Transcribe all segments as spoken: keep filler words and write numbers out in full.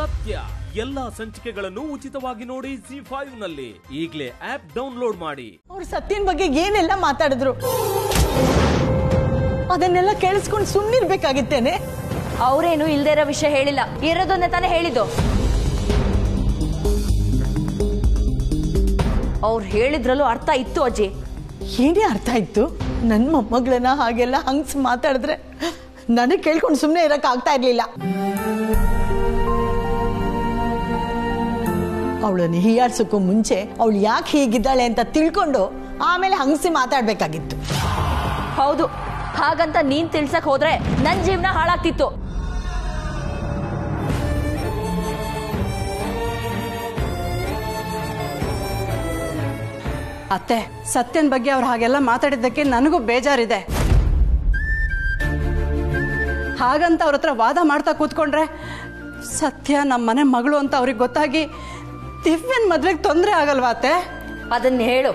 ಸತ್ಯ ಎಲ್ಲಾ ಸಂಚಿಕೆಗಳನ್ನು ಉಚಿತವಾಗಿ ನೋಡಿ ಝೀ ಫೈವ್ ನಲ್ಲಿ ಈಗಲೇ ಆಪ್ ಡೌನ್ಲೋಡ್ ಮಾಡಿ ಅವರು ಸತ್ಯನ ಬಗ್ಗೆ ಏನೆಲ್ಲ ಮಾತಾಡಿದ್ರು ಅದನ್ನೆಲ್ಲ ಕೇಳಿಸಿಕೊಂಡು ಸುಮ್ಮನಿರಬೇಕಾಗಿತ್ತೇನೆ ಅವರೇನೋ ಇಲ್ಲದೇ ಇರೋ ವಿಷಯ ಹೇಳಿಲ್ಲ ಇರೋದನ್ನ ತಾನೇ ಹೇಳಿದೋ ಅವರು ಹೇಳಿದ್ರಲ್ಲೂ ಅರ್ಥ ಇತ್ತು ಅಜ್ಜಿ ಏನೇ ಅರ್ಥ ಇತ್ತು ನನ್ನ ಮೊಮ್ಮಗಳನ್ನ ಹಾಗೆಲ್ಲ ಹಂಗ್ಸ್ ಮಾತಾಡಿದ್ರೆ ನನಗೆ ಕೇಳಿಕೊಂಡು ಸುಮ್ಮನೆ ಇರಕ ಆಗ್ತಾ ಇರಲಿಲ್ಲ ಅವಳನ್ನ ಹೀಯಾಡ್ಸೋಕ್ಕೂ ಮುಂಚೆ ಅವಳು ಯಾಕೆ ಹೀಗಿದ್ದಾಳೆ ಅಂತ ತಿಳ್ಕೊಂಡು ಆಮೇಲೆ ಹಂಗಸಿ ಮಾತಾಡಬೇಕಾಗಿತ್ತು ಹೌದು ಹಾಗಂತ ನೀನ್ ತಿಳ್ಸಕ್ ಹೋದ್ರೆ ನನ್ನ ಜೀವನ ಹಾಳಾಗ್ತಿತ್ತು ಅತ್ತೆ ಸತ್ಯನ ಬಗ್ಗೆ ಅವ್ರು ಹಾಗೆಲ್ಲ ಮಾತಾಡಿದ್ದಕ್ಕೆ ನನಗೂ ಬೇಜಾರಿದೆ ಹಾಗಂತ ಅವ್ರ ಹತ್ರ ವಾದ ಮಾಡ್ತಾ ಕೂತ್ಕೊಂಡ್ರೆ ಸತ್ಯ ನಮ್ಮ ಮನೆ ಮಗಳು ಅಂತ ಅವ್ರಿಗೆ ಗೊತ್ತಾಗಿ ದಿವ್ಯನ್ ಮದ್ವೆಗೆ ತೊಂದರೆ ಆಗಲ್ವಾ ಅತ್ತೆ ಅದನ್ನ ಹೇಳು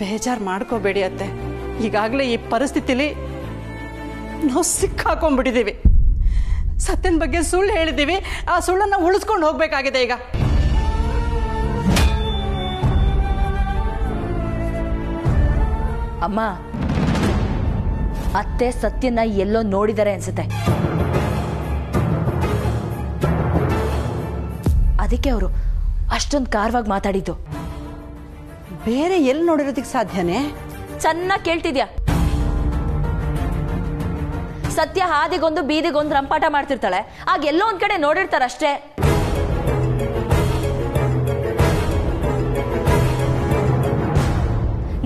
ಬೇಜಾರು ಮಾಡ್ಕೋಬೇಡಿ ಅತ್ತೆ ಈಗಾಗಲೇ ಈ ಪರಿಸ್ಥಿತಿಲಿ ನಾವು ಸಿಕ್ಕಾಕೊಂಡ್ಬಿಟ್ಟಿದ್ದೀವಿ ಸತ್ಯನ ಬಗ್ಗೆ ಸುಳ್ಳು ಹೇಳಿದ್ದೀವಿ ಆ ಸುಳ್ಳನ್ನು ಉಳಿಸ್ಕೊಂಡು ಹೋಗ್ಬೇಕಾಗಿದೆ ಈಗ ಅಮ್ಮ ಅತ್ತೆ ಸತ್ಯನ ಎಲ್ಲೋ ನೋಡಿದ್ದಾರೆ ಅನ್ಸುತ್ತೆ ಅದಕ್ಕೆ ಅವರು ಅಷ್ಟೊಂದು ಕಾರ್ವಾಗಿ ಮಾತಾಡಿದ್ದು ಬೇರೆ ಎಲ್ಲಿ ನೋಡಿರೋದಕ್ಕೆ ಸಾಧ್ಯನೇ ಚೆನ್ನಾಗಿ ಕೇಳ್ತಿದ್ಯಾ ಸತ್ಯ ಹಾದಿಗೊಂದು ಬೀದಿಗೊಂದು ರಂಪಾಟ ಮಾಡ್ತಿರ್ತಾಳೆ ಆಗ ಎಲ್ಲೋ ಒಂದ್ ಕಡೆ ನೋಡಿರ್ತಾರಷ್ಟೇ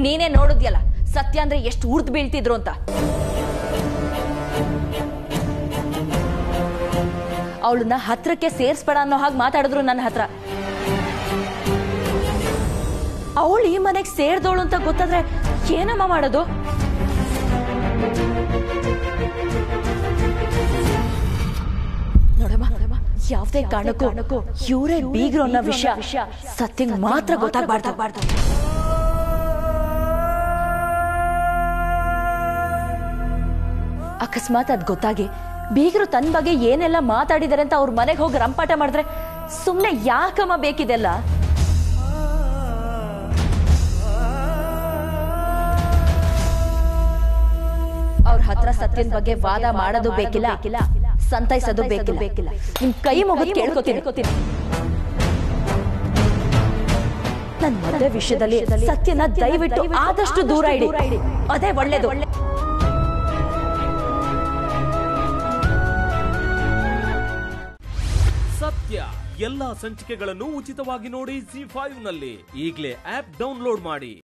ನೀನೇ ನೋಡಿದ್ಯಲ್ಲ ಸತ್ಯ ಅಂದ್ರೆ ಎಷ್ಟು ಉರ್ದು ಬೀಳ್ತಿದ್ರು ಅಂತ ಅವಳನ್ನ ಹತ್ರಕ್ಕೆ ಸೇರಿಸ್ಬೇಡ ಅನ್ನೋ ಹಾಗೆ ಮಾತಾಡಿದ್ರು ನನ್ನ ಹತ್ರ ಅವಳು ಈ ಮನೆಗೆ ಸೇರಿದವಳು ಅಂತ ಗೊತ್ತಾದ್ರೆ ಏನಮ್ಮ ಮಾಡೋದು ನೋಡಮ್ಮ ನೋಡಮ್ಮ ಯಾವುದೇ ಕಾರಣಕ್ಕೂ ಇವರೇ ಬೀಗರು ಅನ್ನೋ ವಿಷಯ ಸತ್ಯಂಗ್ ಮಾತ್ರ ಗೊತ್ತಾಗಬಾರ್ದು ಅಕಸ್ಮಾತ್ ಅದ್ ಗೊತ್ತಾಗಿ ಬೀಗರು ತನ್ನ ಬಗ್ಗೆ ಏನೆಲ್ಲ ಮಾತಾಡಿದ್ದಾರೆ ಅಂತ ಅವ್ರ ಮನೆಗೆ ಹೋಗಿ ರಂಪಾಟ ಮಾಡಿದ್ರೆ ಸುಮ್ಮನೆ ಯಾಕಮ್ಮ ಬೇಕಿದೆಲ್ಲ ಅವ್ರ ಹತ್ರ ಸತ್ಯನ ಬಗ್ಗೆ ವಾದ ಮಾಡೋದು ಬೇಕಿಲ್ಲ ಸಂತೈಸೋದು ಬೇಕಿಲ್ಲ ಬೇಕಿಲ್ಲ ನಿಮ್ ಕೈ ಮುಗಿದು ಕೇಳ್ಕೊತೀನಿ ನನ್ನ ಮದುವೆ ವಿಷಯದಲ್ಲಿ ಸತ್ಯನ ದಯವಿಟ್ಟು ಆದಷ್ಟು ದೂರ ಇಡಿ ಅದೇ ಒಳ್ಳೇದು ಸತ್ಯ ಎಲ್ಲಾ ಸಂಚಿಕೆಗಳನ್ನು ಉಚಿತವಾಗಿ ನೋಡಿ ಝೀ ಫೈವ್ ನಲ್ಲಿ ಈಗಲೇ ಆಪ್ ಡೌನ್ಲೋಡ್ ಮಾಡಿ